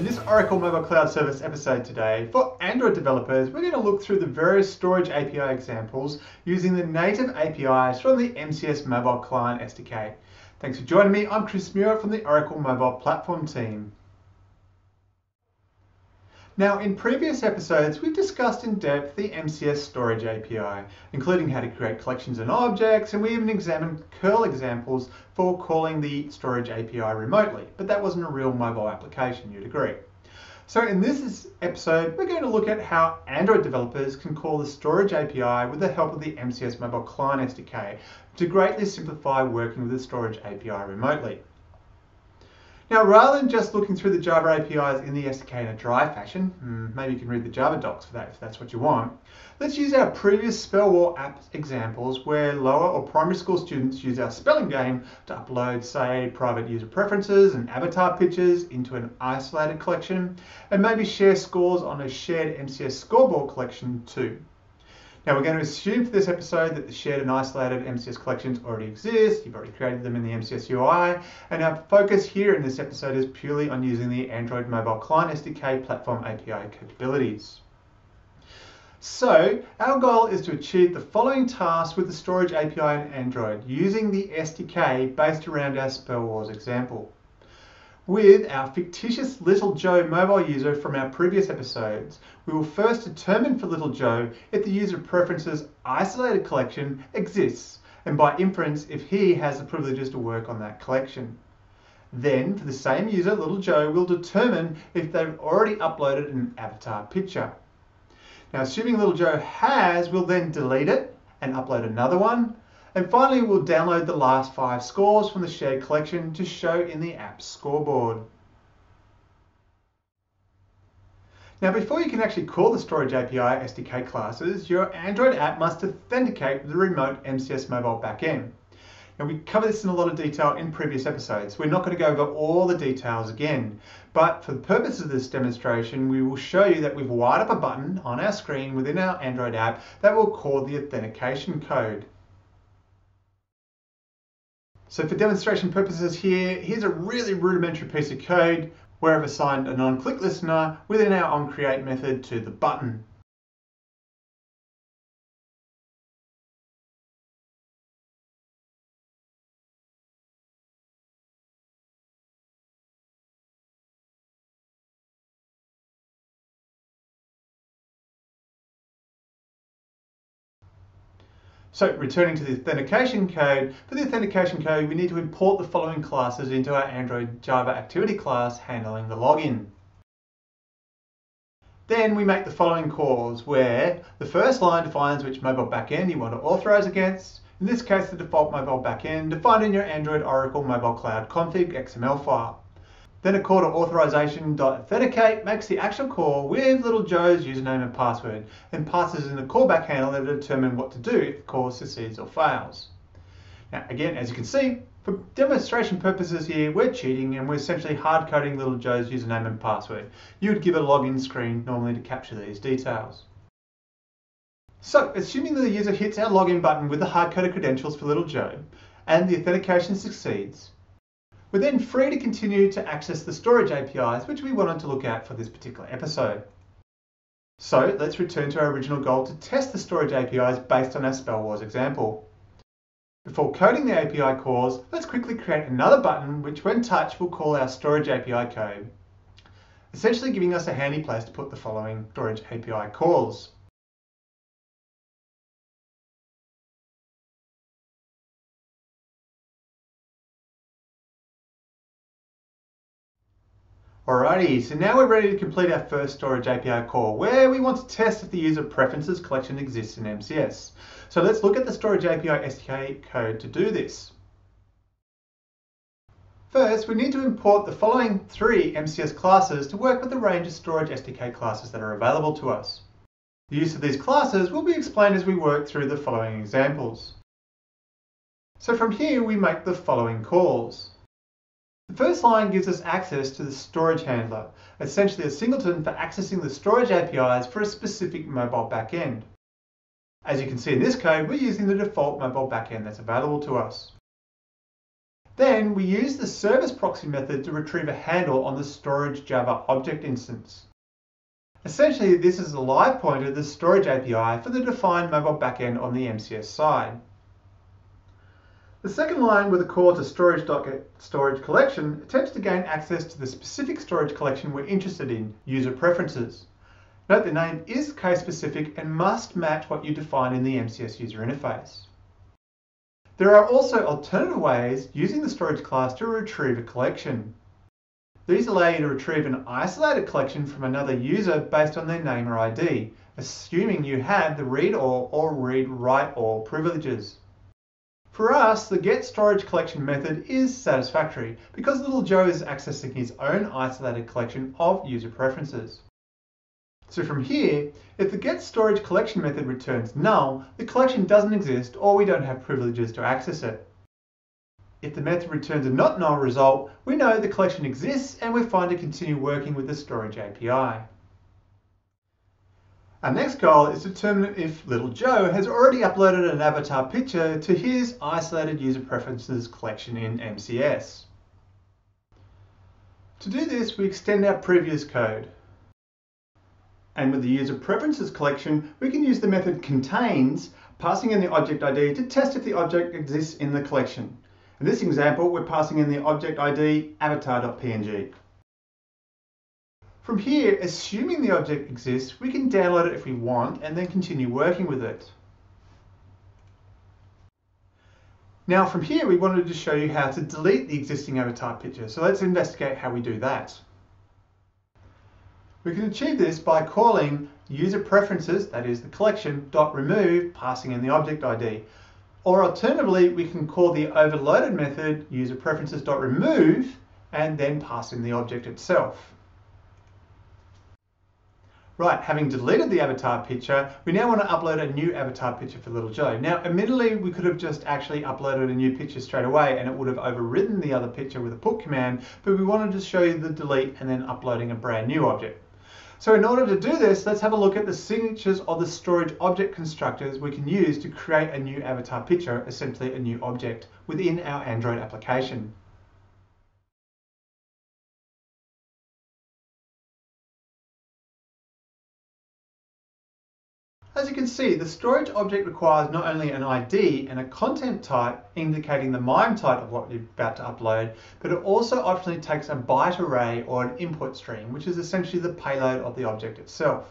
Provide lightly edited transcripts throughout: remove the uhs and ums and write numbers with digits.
In this Oracle Mobile Cloud Service episode today, for Android developers, we're going to look through the various storage API examples using the native APIs from the MCS Mobile Client SDK. Thanks for joining me. I'm Chris Muir from the Oracle Mobile Platform team. Now, in previous episodes, we've discussed in depth the MCS Storage API, including how to create collections and objects, and we even examined curl examples for calling the Storage API remotely, but that wasn't a real mobile application, you'd agree. So in this episode, we're going to look at how Android developers can call the Storage API with the help of the MCS Mobile Client SDK to greatly simplify working with the Storage API remotely. Now, rather than just looking through the Java APIs in the SDK in a dry fashion, maybe you can read the Java docs for that if that's what you want, let's use our previous SpellWall app examples where lower or primary school students use our spelling game to upload, say, private user preferences and avatar pictures into an isolated collection, and maybe share scores on a shared MCS scoreboard collection too. Now, we're going to assume for this episode that the shared and isolated MCS collections already exist. You've already created them in the MCS UI. And our focus here in this episode is purely on using the Android Mobile Client SDK platform API capabilities. So, our goal is to achieve the following tasks with the Storage API in Android using the SDK based around our Spell Wars example. With our fictitious Little Joe mobile user from our previous episodes, we will first determine for Little Joe if the user preferences isolated collection exists, and by inference if he has the privileges to work on that collection. Then, for the same user, Little Joe will determine if they've already uploaded an avatar picture. Now, assuming Little Joe has, we'll then delete it and upload another one. And finally, we'll download the last 5 scores from the shared collection to show in the app's scoreboard. Now, before you can actually call the Storage API SDK classes, your Android app must authenticate the remote MCS Mobile backend. Now, we covered this in a lot of detail in previous episodes. We're not going to go over all the details again, but for the purpose of this demonstration, we will show you that we've wired up a button on our screen within our Android app that will call the authentication code. So for demonstration purposes here's a really rudimentary piece of code where I've assigned a non-click listener within our onCreate method to the button. So returning to the authentication code, for the authentication code we need to import the following classes into our Android Java activity class handling the login. Then we make the following calls where the first line defines which mobile backend you want to authorize against, in this case the default mobile backend defined in your Android Oracle Mobile Cloud config XML file. Then a call to authorization.authenticate makes the actual call with Little Joe's username and password and passes in the callback handler to determine what to do if the call succeeds or fails. Now again, as you can see, for demonstration purposes here, we're cheating and we're essentially hard-coding Little Joe's username and password. You would give a login screen normally to capture these details. So, assuming that the user hits our login button with the hard-coded credentials for Little Joe and the authentication succeeds, we're then free to continue to access the storage APIs, which we wanted to look at for this particular episode. So let's return to our original goal to test the storage APIs based on our Spell Wars example. Before coding the API calls, let's quickly create another button, which when touched will call our storage API code, essentially giving us a handy place to put the following storage API calls. Alrighty, so now we're ready to complete our first storage API call where we want to test if the user preferences collection exists in MCS. So let's look at the storage API SDK code to do this. First, we need to import the following 3 MCS classes to work with the range of storage SDK classes that are available to us. The use of these classes will be explained as we work through the following examples. So from here, we make the following calls. The first line gives us access to the storage handler, essentially a singleton for accessing the storage APIs for a specific mobile backend. As you can see in this code, we're using the default mobile backend that's available to us. Then we use the service proxy method to retrieve a handle on the storage Java object instance. Essentially, this is the live pointer to the storage API for the defined mobile backend on the MCS side. The second line with a call to storage collection attempts to gain access to the specific storage collection we're interested in, user preferences. Note the name is case specific and must match what you define in the MCS user interface. There are also alternative ways using the storage class to retrieve a collection. These allow you to retrieve an isolated collection from another user based on their name or ID, assuming you have the read all or read write all privileges. For us, the get storage collection method is satisfactory because Little Joe is accessing his own isolated collection of user preferences. So from here, if the get storage collection method returns null, the collection doesn't exist or we don't have privileges to access it. If the method returns a not null result, we know the collection exists and we're fine to continue working with the storage API. Our next goal is to determine if Little Joe has already uploaded an avatar picture to his isolated user preferences collection in MCS. To do this, we extend our previous code. And with the user preferences collection, we can use the method contains, passing in the object ID to test if the object exists in the collection. In this example, we're passing in the object ID avatar.png. From here, assuming the object exists, we can download it if we want and then continue working with it. Now from here, we wanted to show you how to delete the existing avatar picture, so let's investigate how we do that. We can achieve this by calling user preferences, that is the collection, .remove, passing in the object ID. Or alternatively, we can call the overloaded method user preferences.remove and then pass in the object itself. Right, having deleted the avatar picture, we now want to upload a new avatar picture for Little Joe. Now, admittedly, we could have just actually uploaded a new picture straight away and it would have overridden the other picture with a put command, but we wanted to show you the delete and then uploading a brand new object. So in order to do this, let's have a look at the signatures of the storage object constructors we can use to create a new avatar picture, essentially a new object, within our Android application. As you can see, the storage object requires not only an ID and a content type indicating the MIME type of what you're about to upload, but it also optionally takes a byte array or an input stream, which is essentially the payload of the object itself.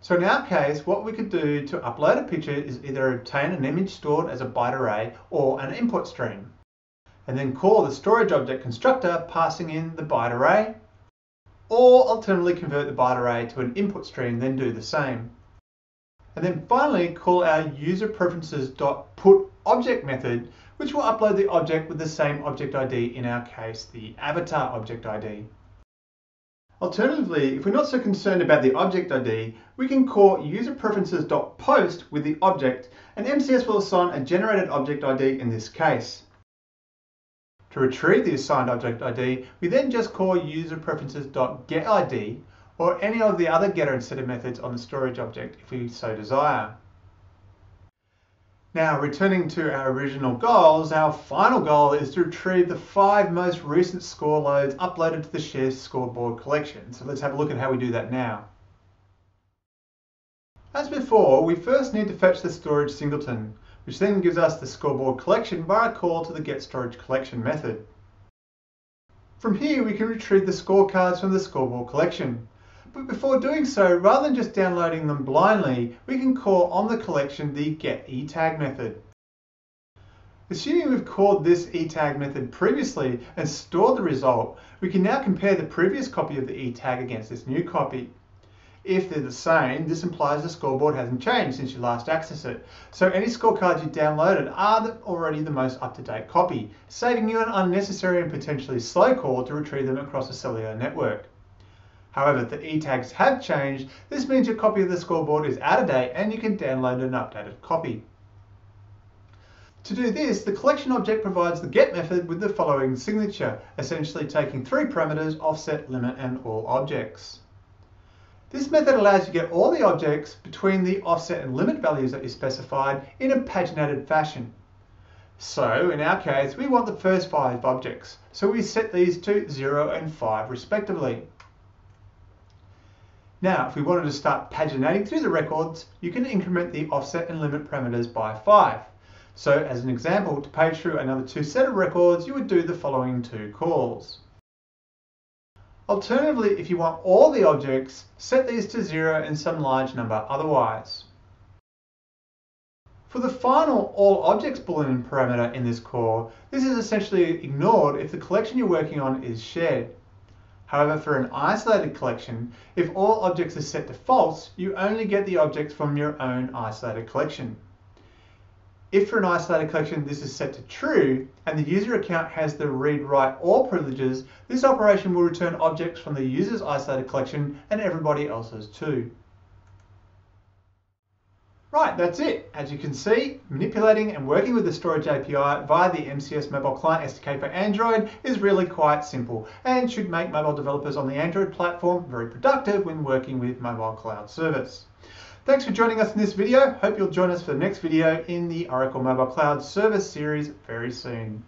So in our case, what we could do to upload a picture is either obtain an image stored as a byte array or an input stream, and then call the storage object constructor passing in the byte array, or alternatively convert the byte array to an input stream, then do the same. And then finally call our user preferences.putObject method, which will upload the object with the same object ID, in our case the avatar object ID. Alternatively, if we're not so concerned about the object ID, we can call user preferences.post with the object, and MCS will assign a generated object ID in this case. To retrieve the assigned object ID, we then just call user preferences.getID or any of the other getter and setter methods on the storage object if we so desire. Now, returning to our original goals, our final goal is to retrieve the 5 most recent score loads uploaded to the shared scoreboard collection. So let's have a look at how we do that now. As before, we first need to fetch the storage singleton, which then gives us the scoreboard collection by a call to the get storage collection method. From here, we can retrieve the scorecards from the scoreboard collection. But before doing so, rather than just downloading them blindly, we can call on the collection the get eTag method. Assuming we've called this eTag method previously and stored the result, we can now compare the previous copy of the eTag against this new copy. If they're the same, this implies the scoreboard hasn't changed since you last accessed it. So any scorecards you downloaded are already the most up-to-date copy, saving you an unnecessary and potentially slow call to retrieve them across a cellular network. However, if the eTags have changed, this means your copy of the scoreboard is out of date and you can download an updated copy. To do this, the collection object provides the get method with the following signature, essentially taking 3 parameters, offset, limit, and all objects. This method allows you to get all the objects between the offset and limit values that you specified in a paginated fashion. So in our case, we want the first 5 objects. So we set these to 0 and 5 respectively. Now, if we wanted to start paginating through the records, you can increment the offset and limit parameters by 5. So as an example, to page through another 2 set of records, you would do the following 2 calls. Alternatively, if you want all the objects, set these to 0 and some large number otherwise. For the final all objects boolean parameter in this call, this is essentially ignored if the collection you're working on is shared. However, for an isolated collection, if all objects are set to false, you only get the objects from your own isolated collection. If for an isolated collection this is set to true and the user account has the read, write, or privileges, this operation will return objects from the user's isolated collection and everybody else's too. Right, that's it. As you can see, manipulating and working with the Storage API via the MCS Mobile Client SDK for Android is really quite simple and should make mobile developers on the Android platform very productive when working with Mobile Cloud Service. Thanks for joining us in this video. Hope you'll join us for the next video in the Oracle Mobile Cloud Service series very soon.